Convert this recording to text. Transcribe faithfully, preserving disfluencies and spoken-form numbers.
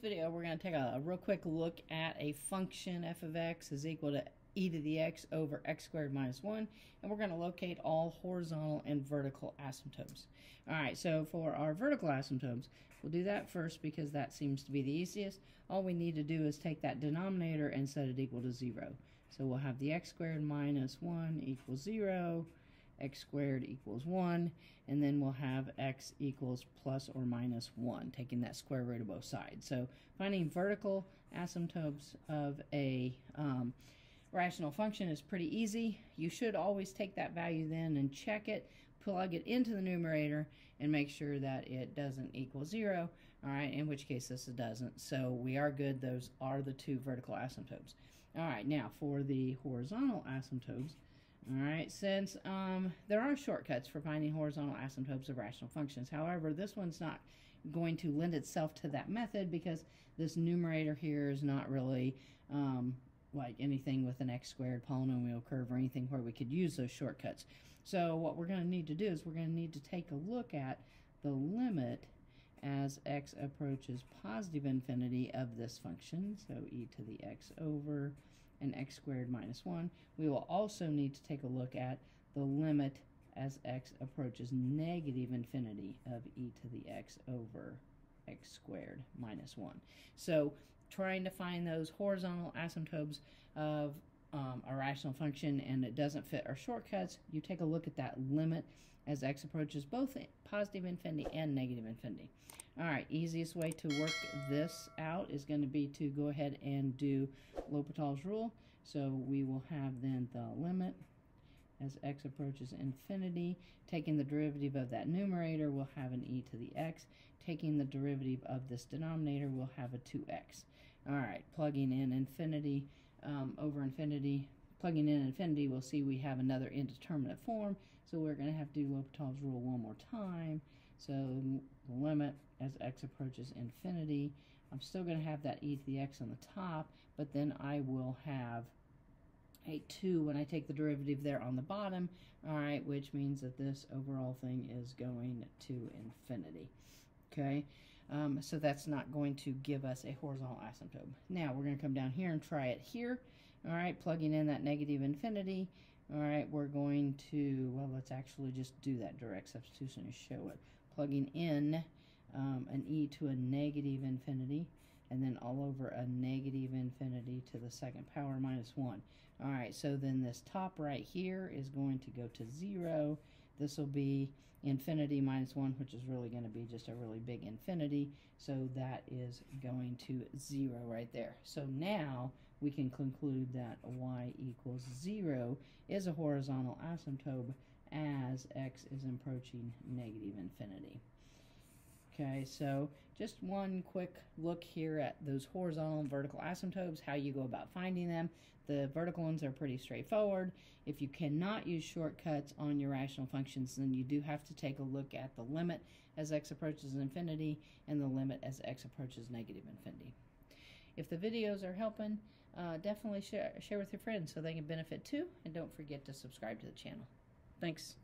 this video, we're going to take a, a real quick look at a function f of x is equal to e to the x over x squared minus one, and we're going to locate all horizontal and vertical asymptotes. All right, so for our vertical asymptotes, we'll do that first because that seems to be the easiest. All we need to do is take that denominator and set it equal to zero. So we'll have the x squared minus one equals zero, x squared equals one, and then we'll have x equals plus or minus one, taking that square root of both sides. So finding vertical asymptotes of a um, rational function is pretty easy. You should always take that value then and check it, plug it into the numerator, and make sure that it doesn't equal zero, all right, in which case this doesn't. So we are good. Those are the two vertical asymptotes. All right, now for the horizontal asymptotes, Alright, since um, there are shortcuts for finding horizontal asymptotes of rational functions. However, this one's not going to lend itself to that method because this numerator here is not really um, like anything with an x squared polynomial curve or anything where we could use those shortcuts. So what we're going to need to do is we're going to need to take a look at the limit as x approaches positive infinity of this function, so e to the x over and x squared minus one. We will also need to take a look at the limit as x approaches negative infinity of e to the x over x squared minus one. So trying to find those horizontal asymptotes of um, a rational function and it doesn't fit our shortcuts, you take a look at that limit as x approaches both positive infinity and negative infinity. All right, easiest way to work this out is going to be to go ahead and do L'Hopital's rule. So we will have then the limit as x approaches infinity. Taking the derivative of that numerator, we'll have an e to the x. Taking the derivative of this denominator, we'll have a two x. All right, plugging in infinity um, over infinity. Plugging in infinity, we'll see we have another indeterminate form. So we're going to have to do L'Hopital's rule one more time. So the limit as x approaches infinity, I'm still going to have that e to the x on the top, but then I will have a two when I take the derivative there on the bottom, all right, which means that this overall thing is going to infinity, okay? Um, so that's not going to give us a horizontal asymptote. Now we're going to come down here and try it here, all right, plugging in that negative infinity. All right, we're going to, well, let's actually just do that direct substitution to show it. Plugging in um, an e to a negative infinity, and then all over a negative infinity to the second power minus one. All right, so then this top right here is going to go to zero. This will be infinity minus one, which is really going to be just a really big infinity. So that is going to zero right there. So now we can conclude that y equals zero is a horizontal asymptote as x is approaching negative infinity. Okay, so just one quick look here at those horizontal and vertical asymptotes, how you go about finding them. The vertical ones are pretty straightforward. If you cannot use shortcuts on your rational functions, then you do have to take a look at the limit as x approaches infinity and the limit as x approaches negative infinity. If the videos are helping, uh, definitely share, share with your friends so they can benefit too, and don't forget to subscribe to the channel. Thanks.